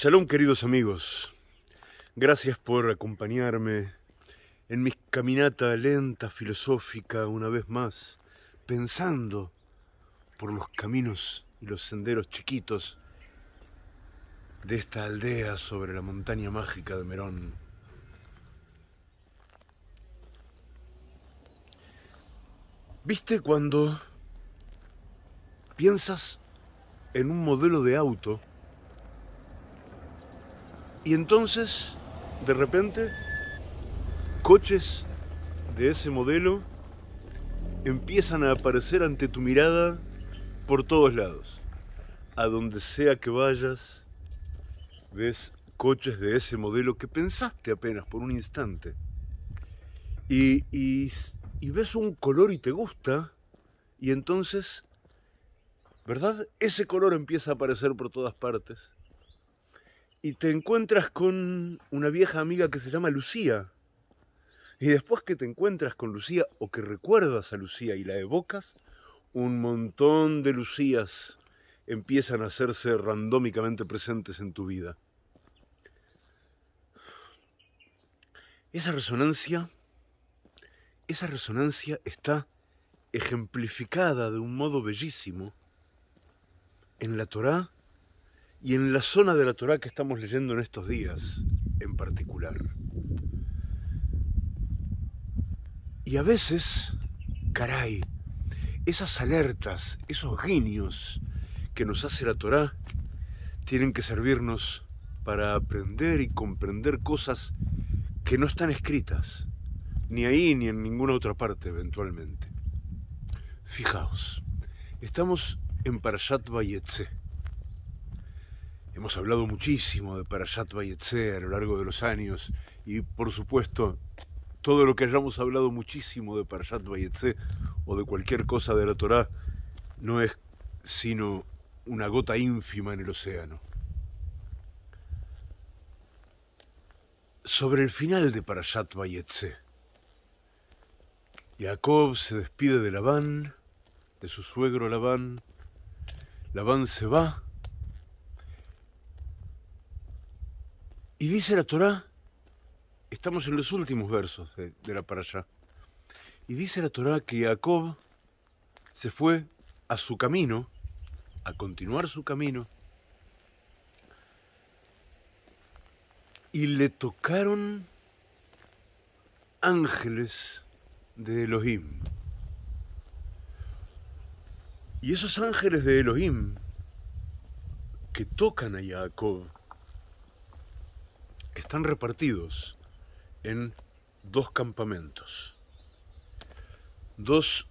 Shalom, queridos amigos. Gracias por acompañarme en mi caminata lenta, filosófica, una vez más, pensando por los caminos y los senderos chiquitos de esta aldea sobre la montaña mágica de Merón. ¿Viste cuando piensas en un modelo de auto y entonces, de repente, coches de ese modelo empiezan a aparecer ante tu mirada por todos lados? A donde sea que vayas, ves coches de ese modelo que pensaste apenas por un instante. Y ves un color y te gusta, y entonces, ¿verdad? Ese color empieza a aparecer por todas partes. Y te encuentras con una vieja amiga que se llama Lucía. Y después que te encuentras con Lucía, o que recuerdas a Lucía y la evocas, un montón de Lucías empiezan a hacerse randómicamente presentes en tu vida. Esa resonancia está ejemplificada de un modo bellísimo en la Torá y en la zona de la Torá que estamos leyendo en estos días en particular. Y a veces, caray, esas alertas, esos guiños que nos hace la Torá tienen que servirnos para aprender y comprender cosas que no están escritas ni ahí ni en ninguna otra parte eventualmente. Fijaos, estamos en Parashat Vayetzé. Hemos hablado muchísimo de Parashat Vayetzé a lo largo de los años y, por supuesto, todo lo que hayamos hablado muchísimo de Parashat Vayetzé o de cualquier cosa de la Torá no es sino una gota ínfima en el océano. Sobre el final de Parashat Vayetzé, Ya'akov se despide de Labán, de su suegro Labán. Labán se va. Y dice la Torá, estamos en los últimos versos de la parashá, y dice la Torá que Ya'akov se fue a su camino, a continuar su camino, y le tocaron ángeles de Elohim. Y esos ángeles de Elohim que tocan a Ya'akov están repartidos en dos campamentos, dos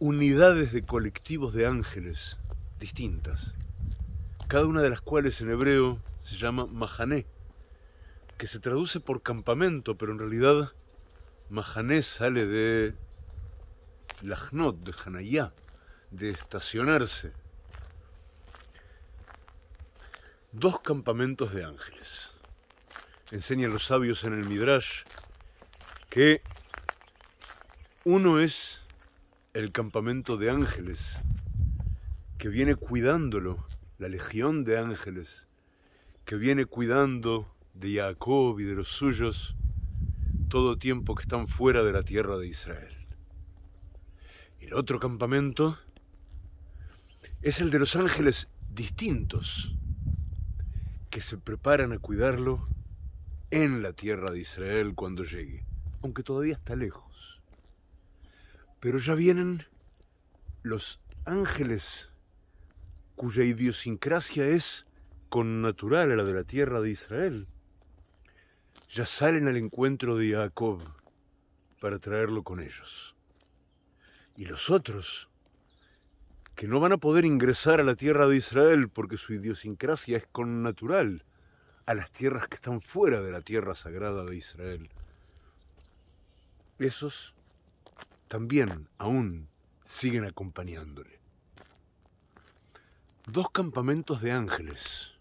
unidades de colectivos de ángeles distintas, cada una de las cuales en hebreo se llama Mahané, que se traduce por campamento, pero en realidad Mahané sale de Lajnot, de Hanayá, de estacionarse. Dos campamentos de ángeles. Enseñan los sabios en el Midrash que uno es el campamento de ángeles que viene cuidándolo, la legión de ángeles que viene cuidando de Ya'akov y de los suyos todo tiempo que están fuera de la tierra de Israel. El otro campamento es el de los ángeles distintos que se preparan a cuidarlo en la tierra de Israel cuando llegue, aunque todavía está lejos. Pero ya vienen los ángeles cuya idiosincrasia es connatural a la de la tierra de Israel. Ya salen al encuentro de Ya'akov para traerlo con ellos. Y los otros, que no van a poder ingresar a la tierra de Israel porque su idiosincrasia es connatural a las tierras que están fuera de la tierra sagrada de Israel, esos también aún siguen acompañándole. Dos campamentos de ángeles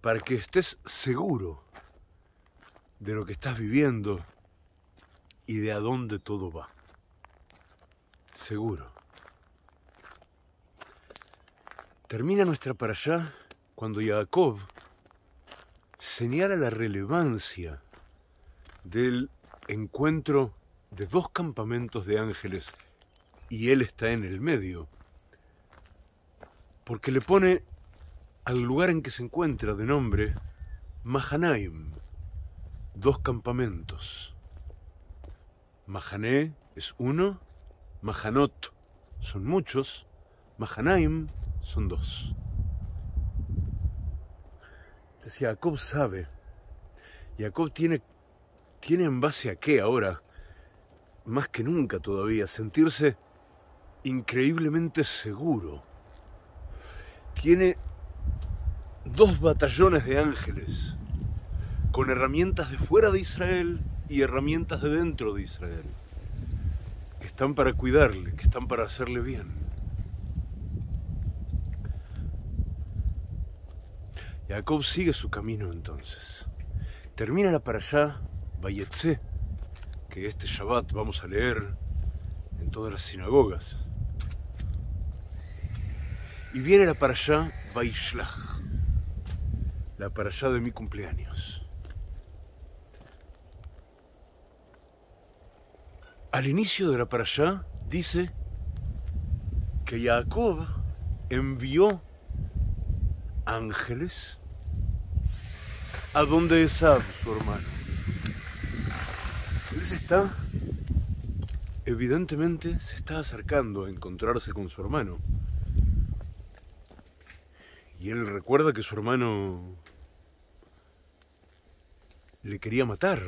para que estés seguro de lo que estás viviendo y de a dónde todo va. Seguro. Termina nuestra parashá cuando Ya'akov señala la relevancia del encuentro de dos campamentos de ángeles y él está en el medio, porque le pone al lugar en que se encuentra de nombre Mahanaim, dos campamentos. Mahané es uno, Mahanot son muchos, Mahanaim son dos. Entonces Ya'akov sabe, Ya'akov tiene en base a qué ahora, más que nunca todavía, sentirse increíblemente seguro. Tiene dos batallones de ángeles, con herramientas de fuera de Israel y herramientas de dentro de Israel, que están para cuidarle, que están para hacerle bien. Ya'akov sigue su camino entonces. Termina la Parashat Vayetzé, que este Shabbat vamos a leer en todas las sinagogas. Y viene la Parashat Vaishlach, la Parashat de mi cumpleaños. Al inicio de la Parashat dice que Ya'akov envió ángeles a donde Esav, su hermano. Él evidentemente se está acercando a encontrarse con su hermano. Y él recuerda que su hermano le quería matar.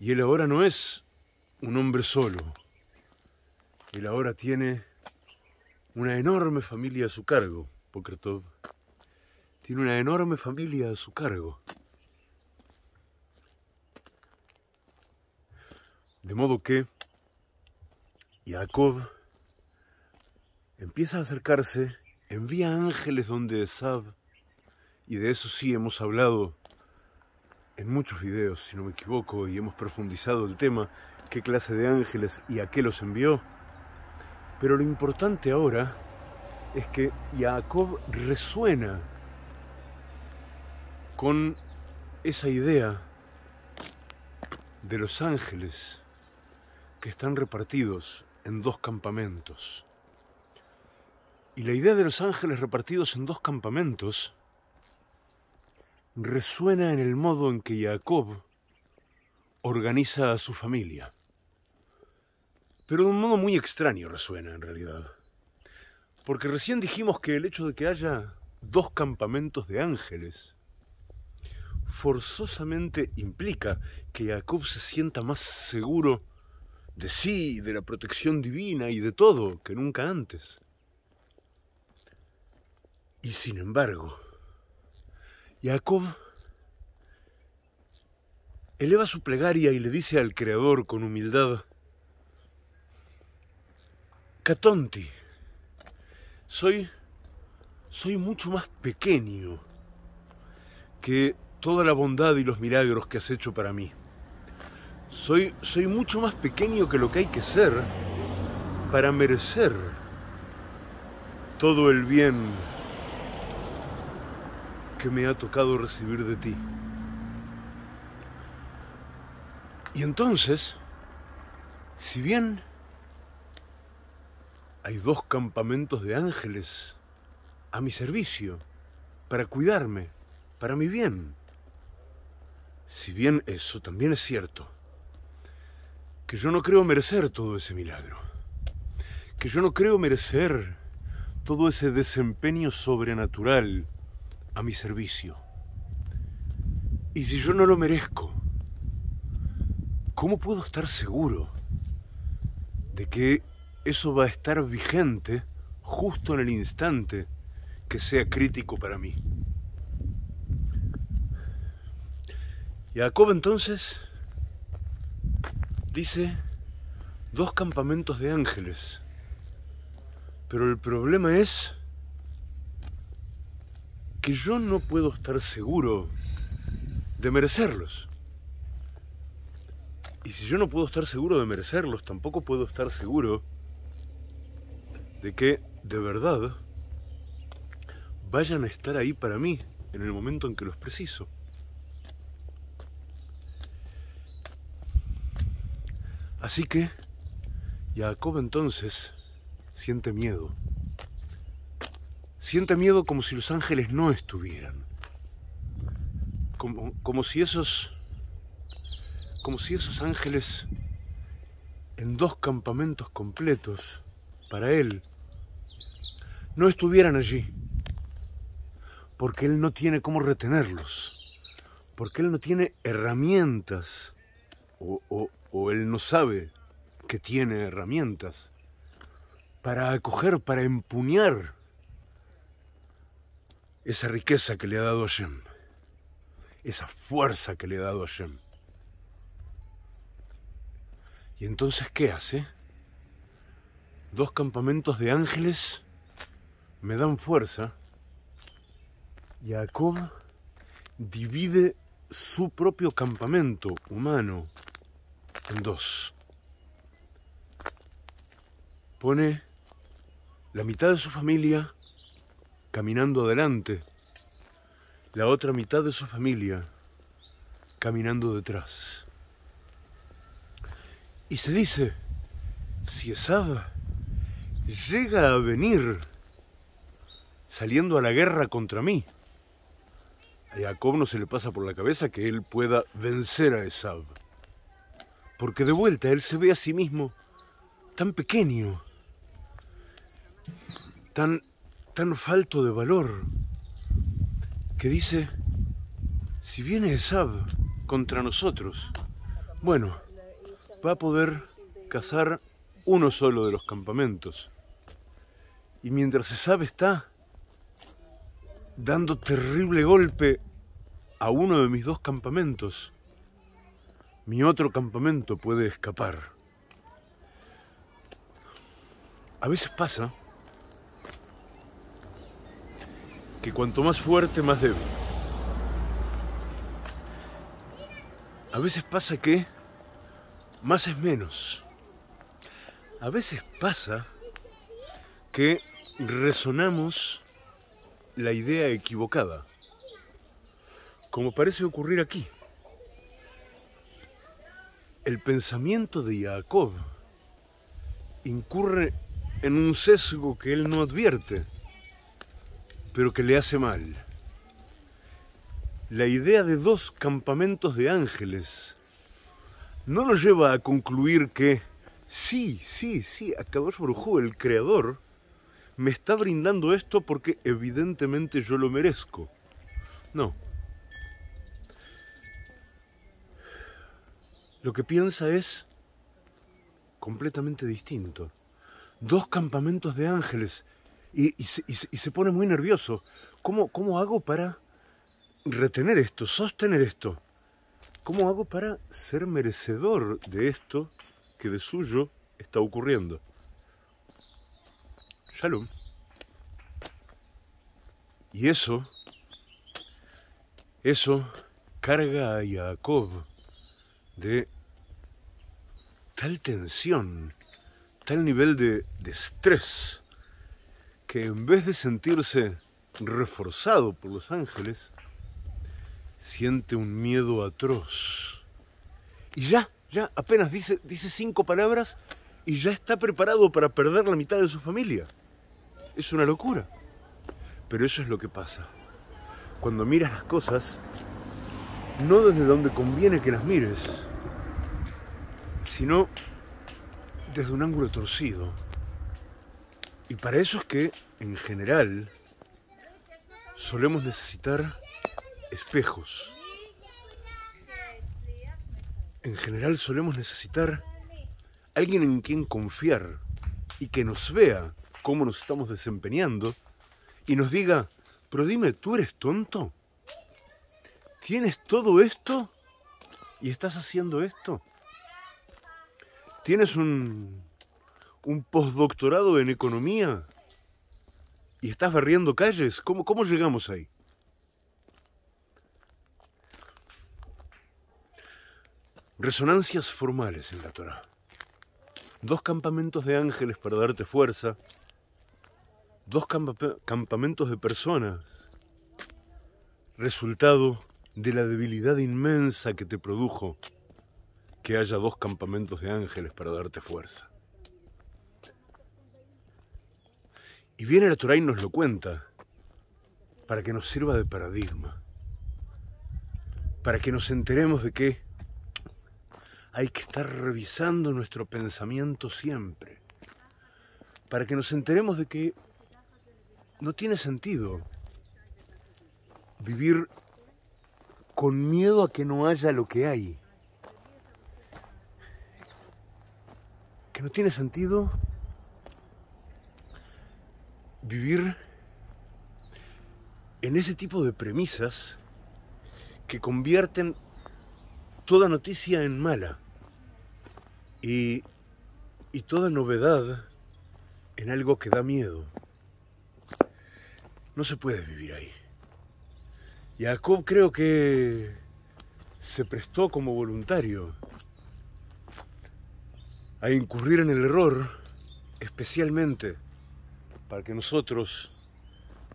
Y él ahora no es un hombre solo. Él ahora tiene una enorme familia a su cargo. Pokretov tiene una enorme familia a su cargo. De modo que Ya'akov empieza a acercarse, envía ángeles donde Esav, y de eso sí hemos hablado en muchos videos, si no me equivoco, y hemos profundizado el tema, qué clase de ángeles y a qué los envió. Pero lo importante ahora es que Ya'akov resuena con esa idea de los ángeles que están repartidos en dos campamentos. Y la idea de los ángeles repartidos en dos campamentos resuena en el modo en que Ya'akov organiza a su familia. Pero de un modo muy extraño resuena en realidad. Porque recién dijimos que el hecho de que haya dos campamentos de ángeles forzosamente implica que Ya'akov se sienta más seguro de sí, de la protección divina y de todo que nunca antes. Y sin embargo, Ya'akov eleva su plegaria y le dice al Creador con humildad: Katonti, soy mucho más pequeño que toda la bondad y los milagros que has hecho para mí. Soy mucho más pequeño que lo que hay que ser para merecer todo el bien que me ha tocado recibir de ti. Y entonces, si bien hay dos campamentos de ángeles a mi servicio, para cuidarme, para mi bien. Si bien eso también es cierto, que yo no creo merecer todo ese milagro, que yo no creo merecer todo ese desempeño sobrenatural a mi servicio. Y si yo no lo merezco, ¿cómo puedo estar seguro de que eso va a estar vigente justo en el instante que sea crítico para mí? Ya'akov entonces dice dos campamentos de ángeles, pero el problema es que yo no puedo estar seguro de merecerlos. Y si yo no puedo estar seguro de merecerlos, tampoco puedo estar seguro de que de verdad vayan a estar ahí para mí en el momento en que los preciso. Así que Ya'akov entonces siente miedo. Siente miedo como si los ángeles no estuvieran. Como si esos ángeles en dos campamentos completos para él no estuvieran allí. Porque él no tiene cómo retenerlos. Porque él no tiene herramientas. O él no sabe que tiene herramientas para acoger, para empuñar esa riqueza que le ha dado Hashem, esa fuerza que le ha dado Hashem. Y entonces, ¿qué hace? Dos campamentos de ángeles me dan fuerza. Ya'akov divide su propio campamento humano en dos. Pone la mitad de su familia caminando adelante, la otra mitad de su familia caminando detrás. Y se dice, si Esav llega a venir saliendo a la guerra contra mí, a Ya'akov no se le pasa por la cabeza que él pueda vencer a Esav. Porque de vuelta él se ve a sí mismo tan pequeño, tan falto de valor, que dice, si viene Esav contra nosotros, bueno, va a poder cazar uno solo de los campamentos. Y mientras Esav está dando terrible golpe a uno de mis dos campamentos, mi otro campamento puede escapar. A veces pasa que cuanto más fuerte, más débil. A veces pasa que más es menos. A veces pasa que resonamos la idea equivocada, como parece ocurrir aquí. El pensamiento de Ya'akov incurre en un sesgo que él no advierte, pero que le hace mal. La idea de dos campamentos de ángeles no lo lleva a concluir que sí, HaKadosh Baruj Hu, el Creador, me está brindando esto porque evidentemente yo lo merezco. No. Lo que piensa es completamente distinto. Dos campamentos de ángeles. Y se pone muy nervioso. ¿Cómo hago para retener esto, sostener esto? ¿Cómo hago para ser merecedor de esto que de suyo está ocurriendo? Shalom. Y eso carga a Ya'akov de tal tensión, tal nivel de estrés, que en vez de sentirse reforzado por los ángeles, siente un miedo atroz. Y ya apenas dice 5 palabras y ya está preparado para perder la mitad de su familia. Es una locura. Pero eso es lo que pasa cuando miras las cosas no desde donde conviene que las mires, sino desde un ángulo torcido. Y para eso es que, en general, solemos necesitar espejos. En general solemos necesitar alguien en quien confiar y que nos vea cómo nos estamos desempeñando y nos diga, pero dime, ¿tú eres tonto? ¿Tienes todo esto y estás haciendo esto? ¿Tienes un postdoctorado en economía y estás barriendo calles? ¿Cómo llegamos ahí? Resonancias formales en la Torah. Dos campamentos de ángeles para darte fuerza. dos campamentos de personas, resultado de la debilidad inmensa que te produjo que haya dos campamentos de ángeles para darte fuerza. Y viene la Torah y nos lo cuenta para que nos sirva de paradigma, para que nos enteremos de que hay que estar revisando nuestro pensamiento siempre, para que nos enteremos de que no tiene sentido vivir con miedo a que no haya lo que hay. Que no tiene sentido vivir en ese tipo de premisas que convierten toda noticia en mala y toda novedad en algo que da miedo. No se puede vivir ahí. Ya'akov creo que se prestó como voluntario a incurrir en el error, especialmente para que nosotros,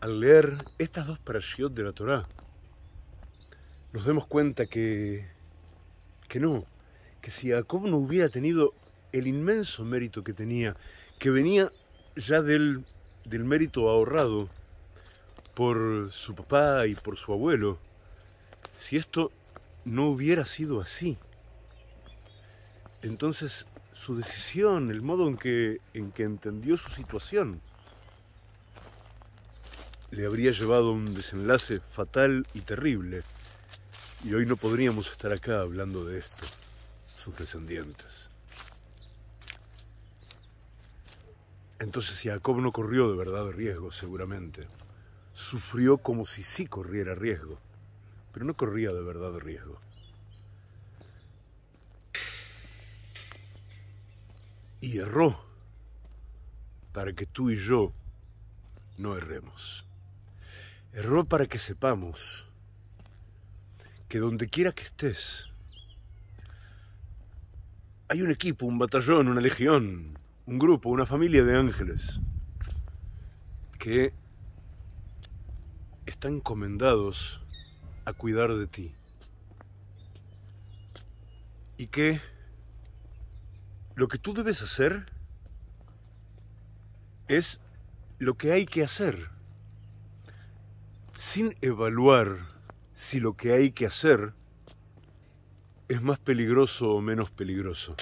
al leer estas dos parashiot de la Torá, nos demos cuenta que si Ya'akov no hubiera tenido el inmenso mérito que tenía, que venía ya del mérito ahorrado por su papá y por su abuelo, si esto no hubiera sido así, entonces su decisión, el modo en que entendió su situación, le habría llevado a un desenlace fatal y terrible. Y hoy no podríamos estar acá hablando de esto, sus descendientes. Entonces Ya'akov no corrió de verdad riesgo, seguramente. Sufrió como si sí corriera riesgo, pero no corría de verdad riesgo. Y erró para que tú y yo no erremos. Erró para que sepamos que donde quiera que estés, hay un equipo, un batallón, una legión, un grupo, una familia de ángeles que están encomendados a cuidar de ti y que lo que tú debes hacer es lo que hay que hacer, sin evaluar si lo que hay que hacer es más peligroso o menos peligroso.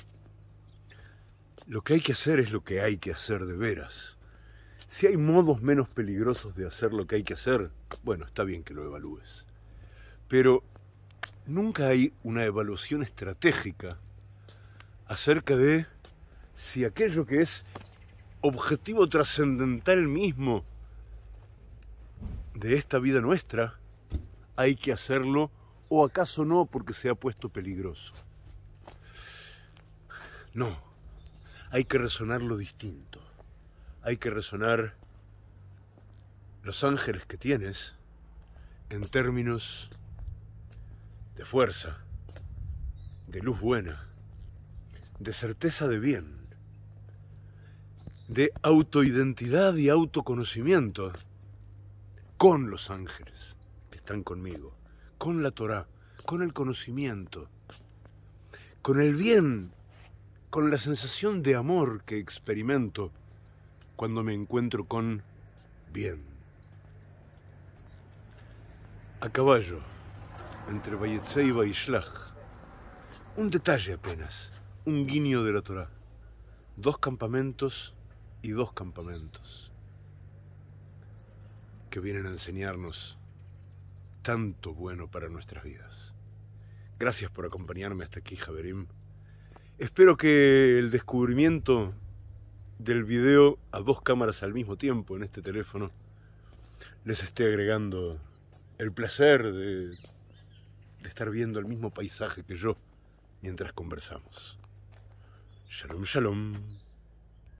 Lo que hay que hacer es lo que hay que hacer de veras. Si hay modos menos peligrosos de hacer lo que hay que hacer, bueno, está bien que lo evalúes. Pero nunca hay una evaluación estratégica acerca de si aquello que es objetivo trascendental mismo de esta vida nuestra, hay que hacerlo o acaso no porque se ha puesto peligroso. No, hay que resonar lo distinto. Hay que resonar los ángeles que tienes en términos de fuerza, de luz buena, de certeza de bien, de autoidentidad y autoconocimiento con los ángeles que están conmigo, con la Torá, con el conocimiento, con el bien, con la sensación de amor que experimento cuando me encuentro con bien. A caballo, entre Vayetzé y Vaishlach, un detalle apenas, un guiño de la Torá, dos campamentos y dos campamentos que vienen a enseñarnos tanto bueno para nuestras vidas. Gracias por acompañarme hasta aquí, Javerim. Espero que el descubrimiento del video a dos cámaras al mismo tiempo en este teléfono les esté agregando el placer de estar viendo el mismo paisaje que yo mientras conversamos. Shalom, shalom.